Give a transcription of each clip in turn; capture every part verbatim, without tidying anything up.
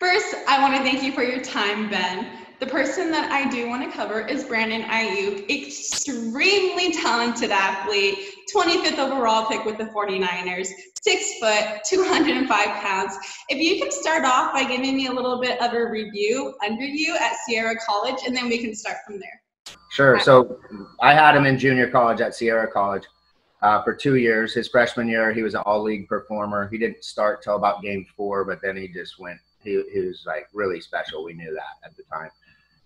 First, I want to thank you for your time, Ben. The person that I do want to cover is Brandon Aiyuk, extremely talented athlete, twenty-fifth overall pick with the forty-niners, six foot, two hundred five pounds. If you can start off by giving me a little bit of a review under you at Sierra College, and then we can start from there. Sure. Hi. So I had him in junior college at Sierra College uh, for two years. His freshman year, he was an all-league performer. He didn't start till about game four, but then he just went. He, he was like really special. We knew that at the time.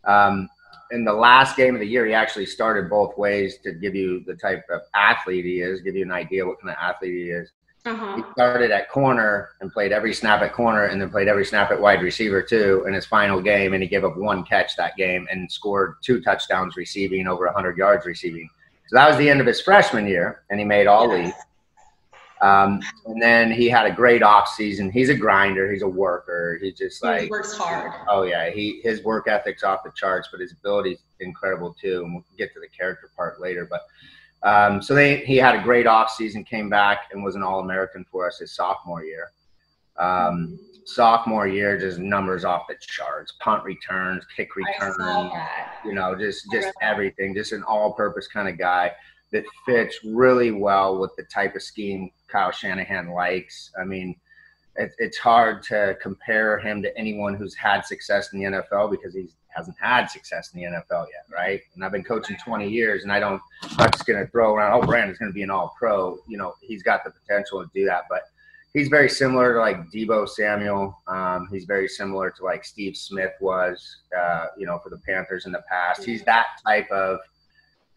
Um, in the last game of the year, he actually started both ways to give you the type of athlete he is, give you an idea what kind of athlete he is. Uh-huh. He started at corner and played every snap at corner and then played every snap at wide receiver too in his final game, and he gave up one catch that game and scored two touchdowns receiving, over one hundred yards receiving. So that was the end of his freshman year, and he made all league. Yes. Um, and then he had a great off season. He's a grinder. He's a worker. He just like he works hard. Oh yeah, he his work ethic's off the charts, but his ability's incredible too. And we'll get to the character part later. But um, so they he had a great off season. Came back and was an All-American for us his sophomore year. Um, sophomore year, just numbers off the charts. Punt returns, kick returns. I saw that. You know, just just everything. Just an all-purpose kind of guy that fits really well with the type of scheme Kyle Shanahan likes. I mean, it, it's hard to compare him to anyone who's had success in the N F L because he hasn't had success in the N F L yet, right? And I've been coaching twenty years, and I don't – I'm just going to throw around, oh, Brandon's going to be an all-pro. You know, he's got the potential to do that. But he's very similar to, like, Deebo Samuel. Um, he's very similar to, like, Steve Smith was, uh, you know, for the Panthers in the past. He's that type of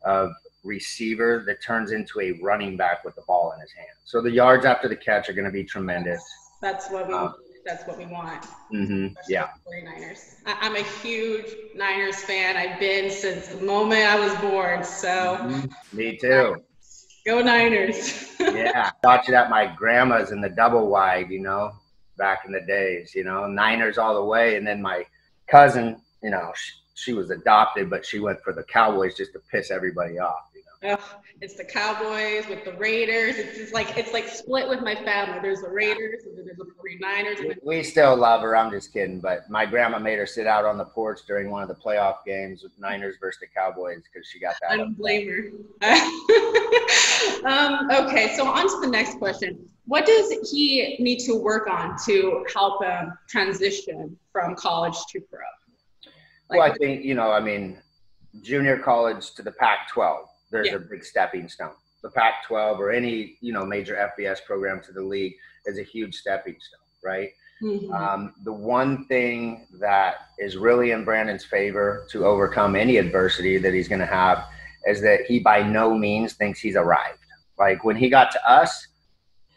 of – receiver that turns into a running back with the ball in his hand. So the yards after the catch are going to be tremendous. That's what we um, that's what we want. Mm-hmm, yeah. forty-niners. I, I'm a huge Niners fan. I've been since the moment I was born. So mm-hmm. Me too. Go Niners. Yeah. Watching at my grandma's in the double wide, you know, back in the days, you know, Niners all the way. And then my cousin, you know, she, she was adopted, but she went for the Cowboys just to piss everybody off. Ugh, it's the Cowboys with the Raiders. It's just like it's like split with my family. There's the Raiders and then there's the forty-niners. And then we still love her. I'm just kidding. But my grandma made her sit out on the porch during one of the playoff games with Niners versus the Cowboys because she got that. I don't blame her. um, okay, so on to the next question. What does he need to work on to help him transition from college to pro? Like, well, I think, you know, I mean, junior college to the Pac twelve. There's yeah. a big stepping stone. The Pac twelve or any, you know, major F B S program to the league is a huge stepping stone, right? Mm-hmm. Um, the one thing that is really in Brandon's favor to overcome any adversity that he's going to have is that he by no means thinks he's arrived. Like when he got to us,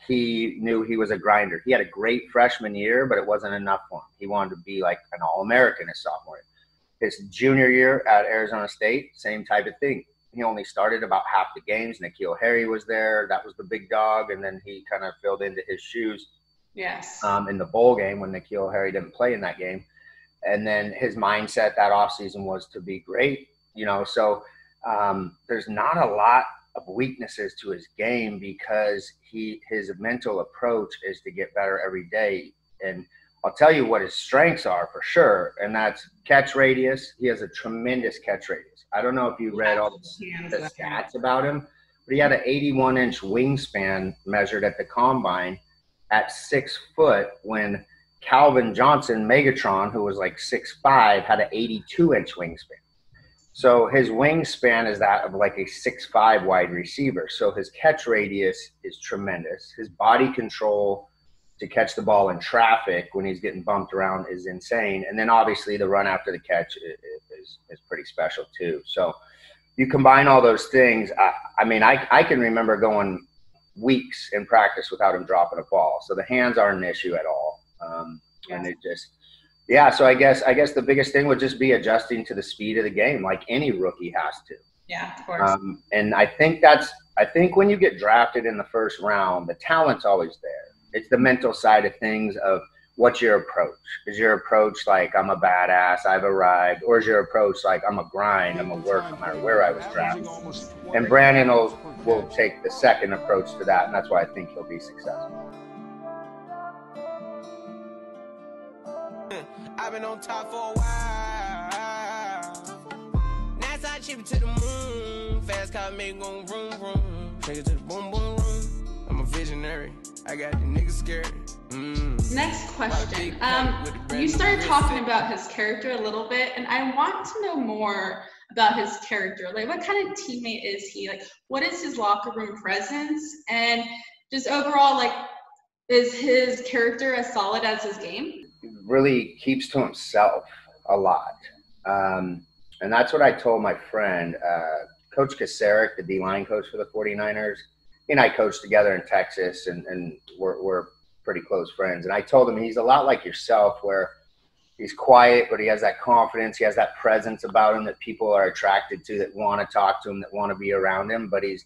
he knew he was a grinder. He had a great freshman year, but it wasn't enough for him. He wanted to be like an All-American his sophomore year. His junior year at Arizona State, same type of thing. He only started about half the games. N'Keal Harry was there. That was the big dog. And then he kind of filled into his shoes. Yes. Um, in the bowl game when N'Keal Harry didn't play in that game. And then his mindset that offseason was to be great. You know, so um, there's not a lot of weaknesses to his game because he his mental approach is to get better every day. And I'll tell you what his strengths are for sure. And that's catch radius. He has a tremendous catch radius. I don't know if you read all the, the stats about him, but he had an eighty-one inch wingspan measured at the combine at six foot when Calvin Johnson, Megatron, who was like six five, had an eighty-two inch wingspan. So his wingspan is that of like a six five wide receiver. So his catch radius is tremendous. His body control to catch the ball in traffic when he's getting bumped around is insane. And then obviously the run after the catch is, is pretty special too. So you combine all those things. I, I mean, I, I can remember going weeks in practice without him dropping a ball. So the hands aren't an issue at all. Um, yeah. And it just, yeah. So I guess, I guess the biggest thing would just be adjusting to the speed of the game, like any rookie has to. Yeah, of course. Um, and I think that's, I think when you get drafted in the first round, the talent's always there. It's the mental side of things of what's your approach? Is your approach like I'm a badass, I've arrived? Or is your approach like I'm a grind, I'm a work no matter where I was drafted? And Brandon will, will take the second approach to that, and that's why I think he'll be successful. I've been on top for a while. NASA chip it to the moon. Fast car make it go vroom vroom. Take it to the boom boom room. I'm a visionary. I got the niggas scared. Mm. Next question. Um, you started talking about his character a little bit, and I want to know more about his character. Like, what kind of teammate is he? Like, what is his locker room presence? And just overall, like, is his character as solid as his game? Really keeps to himself a lot. Um, and that's what I told my friend, uh, Coach Kasarek, the D-line coach for the forty-niners. He and I coached together in Texas, and, and we're, we're pretty close friends. And I told him he's a lot like yourself, where he's quiet, but he has that confidence. He has that presence about him that people are attracted to, that want to talk to him, that want to be around him. But he's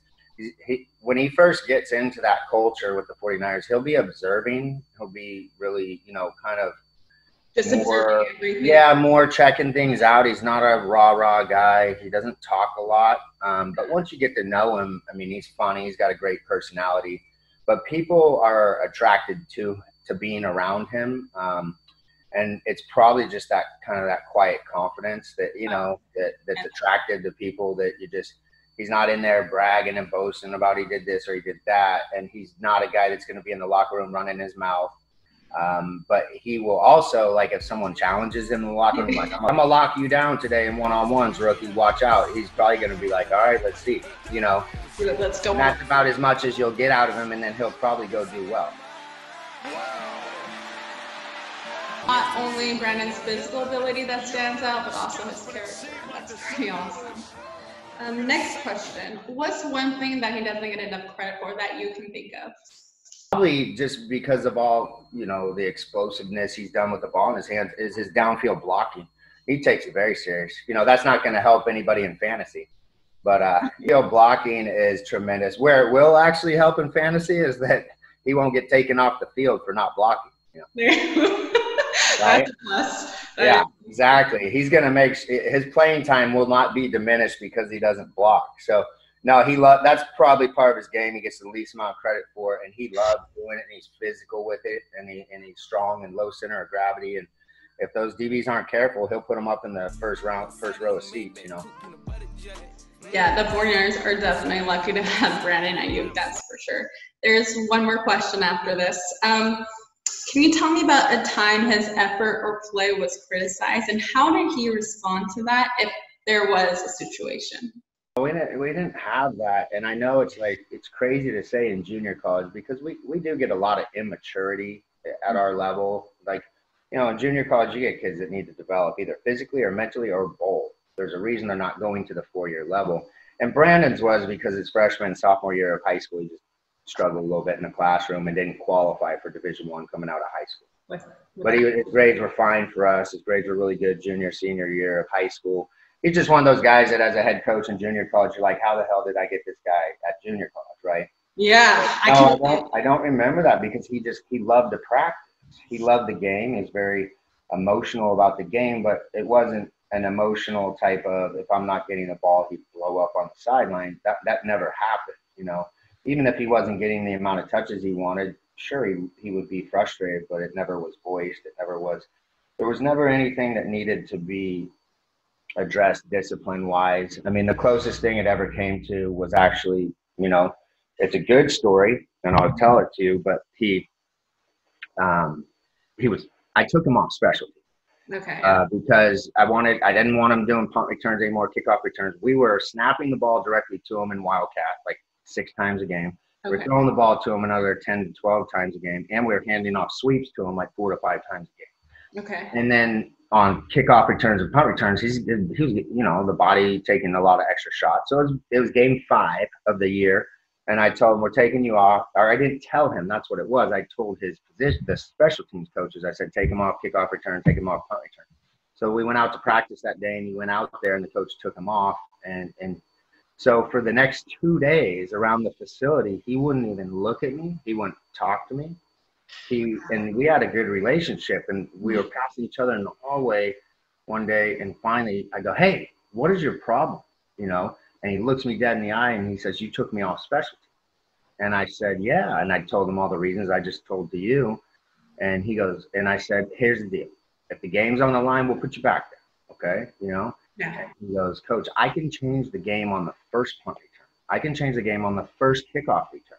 He, when he first gets into that culture with the forty-niners, he'll be observing. He'll be really, you know, kind of just more, yeah, more checking things out. He's not a rah rah guy. He doesn't talk a lot. Um, but once you get to know him, I mean, he's funny. He's got a great personality. But people are attracted to to being around him, um, and it's probably just that kind of that quiet confidence that you know that that's attractive to people. That you just. He's not in there bragging and boasting about he did this or he did that. And he's not a guy that's going to be in the locker room running his mouth. Um, but he will also, like, if someone challenges him in the locker room, like, I'm going to lock you down today in one-on-ones, rookie, watch out. He's probably going to be like, all right, let's see, you know. Let's go. And that's about as much as you'll get out of him, and then he'll probably go do well. Not only Brandon's physical ability that stands out, but also his character. That's pretty awesome. Um, next question. What's one thing that he doesn't get enough credit for that you can think of? Probably just because of all, you know, the explosiveness he's done with the ball in his hands is his downfield blocking. He takes it very serious. You know, that's not going to help anybody in fantasy. But uh, you know, blocking is tremendous. Where it will actually help in fantasy is that he won't get taken off the field for not blocking. You know? Right? Yeah, exactly. He's going to make his playing time will not be diminished because he doesn't block. So no, he love that's probably part of his game. He gets the least amount of credit for it, and he loves doing it. And he's physical with it, and he and he's strong and low center of gravity. And if those D Bs aren't careful, he'll put them up in the first round, first row of seats. You know. Yeah, the forty-niners are definitely lucky to have Brandon Aiyuk. That's for sure. There's one more question after this. Um, Can you tell me about a time his effort or play was criticized, and how did he respond to that if there was a situation? We didn't, we didn't have that, and I know it's like it's crazy to say in junior college because we, we do get a lot of immaturity at our level. Like, you know, in junior college, you get kids that need to develop either physically or mentally or both. There's a reason they're not going to the four-year level. And Brandon's was because his freshman and sophomore year of high school, he just struggled a little bit in the classroom and didn't qualify for Division One coming out of high school. But he, his grades were fine for us. His grades were really good junior, senior year of high school. He's just one of those guys that as a head coach in junior college, you're like, how the hell did I get this guy at junior college, right? Yeah. But, I, no, I, don't, I don't remember that because he just, he loved to practice. He loved the game. He's very emotional about the game, but it wasn't an emotional type of, if I'm not getting the ball, he'd blow up on the sideline. That, that never happened, you know. Even if he wasn't getting the amount of touches he wanted, sure, he, he would be frustrated, but it never was voiced. It never was. There was never anything that needed to be addressed discipline-wise. I mean, the closest thing it ever came to was actually, you know, it's a good story, and I'll tell it to you, but he um, he was – I took him off specialty. Okay. Uh, because I wanted – I didn't want him doing punt returns anymore, kickoff returns. We were snapping the ball directly to him in Wildcat, like – six times a game. Okay. We're throwing the ball to him another ten to twelve times a game, and we're handing off sweeps to him like four to five times a game. Okay. And then on kickoff returns and punt returns, he's, he's you know, the body taking a lot of extra shots. So it was, it was game five of the year, and I told him, we're taking you off. Or I didn't tell him. That's what it was. I told his position, the special teams coaches, I said, take him off kickoff return, take him off punt return. So we went out to practice that day, and he went out there, and the coach took him off, and and – so for the next two days around the facility, he wouldn't even look at me. He wouldn't talk to me. He and we had a good relationship, and we were passing each other in the hallway one day, and finally I go, hey, what is your problem? You know, and he looks me dead in the eye, and he says, you took me off specialty. And I said, yeah, and I told him all the reasons I just told to you. And he goes, and I said, here's the deal. If the game's on the line, we'll put you back there. Okay. You know, yeah. He goes, Coach, I can change the game on the first punt return. I can change the game on the first kickoff return.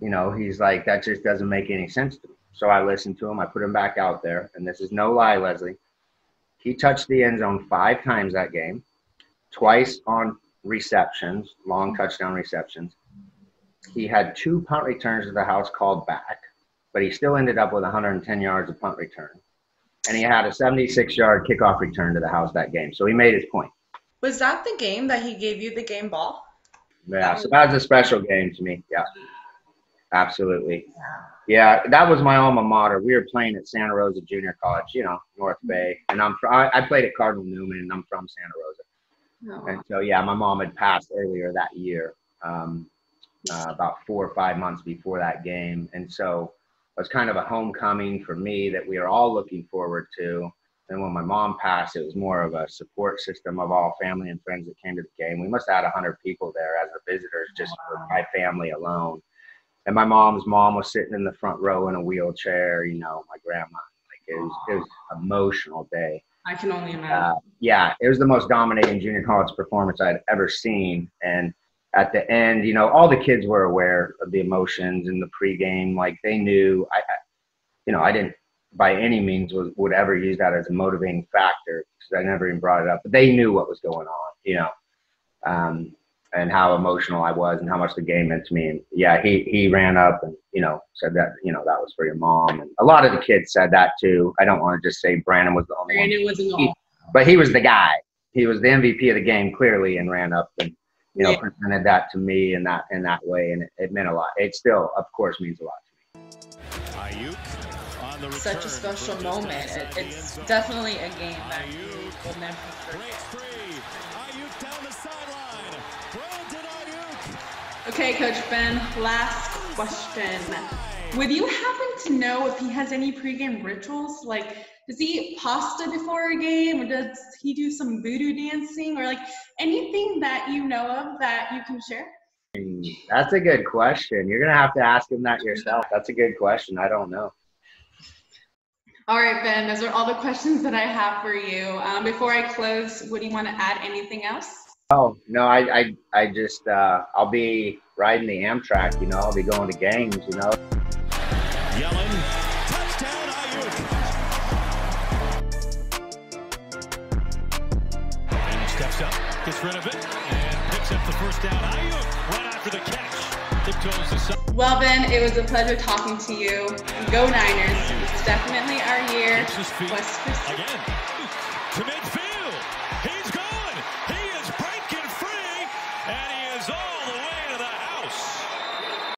You know, he's like, that just doesn't make any sense to me. So I listened to him. I put him back out there. And this is no lie, Leslie. He touched the end zone five times that game, twice on receptions, long touchdown receptions. He had two punt returns to the house called back, but he still ended up with one hundred ten yards of punt return. And he had a seventy-six yard kickoff return to the house that game. So he made his point. Was that the game that he gave you the game ball? Yeah, so that was a special game to me. Yeah, absolutely. Yeah, that was my alma mater. We were playing at Santa Rosa Junior College, you know, North Bay. And I'm from, I played at Cardinal Newman, and I'm from Santa Rosa. Oh. And so, yeah, my mom had passed earlier that year, um, uh, about four or five months before that game. And so it was kind of a homecoming for me that we were all looking forward to. And when my mom passed, it was more of a support system of all family and friends that came to the game. We must have had one hundred people there as the visitors, just wow. for my family alone. And my mom's mom was sitting in the front row in a wheelchair, you know, my grandma. Like it was, it was an emotional day. I can only imagine. Uh, yeah, it was the most dominating junior college performance I'd ever seen. And at the end, you know, all the kids were aware of the emotions in the pregame. Like they knew, I, I you know, I didn't by any means was, would ever use that as a motivating factor because I never even brought it up. But they knew what was going on, you know. Um, and how emotional I was and how much the game meant to me. And yeah, he, he ran up and, you know, said that, you know, that was for your mom. And a lot of the kids said that too. I don't want to just say Brandon was the only Brandon one. Brandon was the only But he was the guy. He was the M V P of the game clearly and ran up and, you know, yeah. presented that to me in that, in that way. And it, it meant a lot. It still, of course, means a lot to me. Aiyuk on the return. Such a special moment. It, it's definitely a game that you will never forget. Okay, Coach Ben, last question. Would you happen to know if he has any pregame rituals? Like, does he eat pasta before a game? Or does he do some voodoo dancing? Or, like, anything that you know of that you can share? That's a good question. You're going to have to ask him that yourself. That's a good question. I don't know. All right, Ben, those are all the questions that I have for you. Um, before I close, would you want to add anything else? Oh, no, I, I, I just, uh, I'll be riding the Amtrak, you know, I'll be going to games, you know. Yelling, touchdown, Aiyuk. And steps up, gets rid of it, and picks up the first down. Aiyuk, right after the catch, tiptoes the side. Well, Ben, it was a pleasure talking to you. Go Niners. It's definitely our year. West Christmas. Again, to midfield. All the way to the house.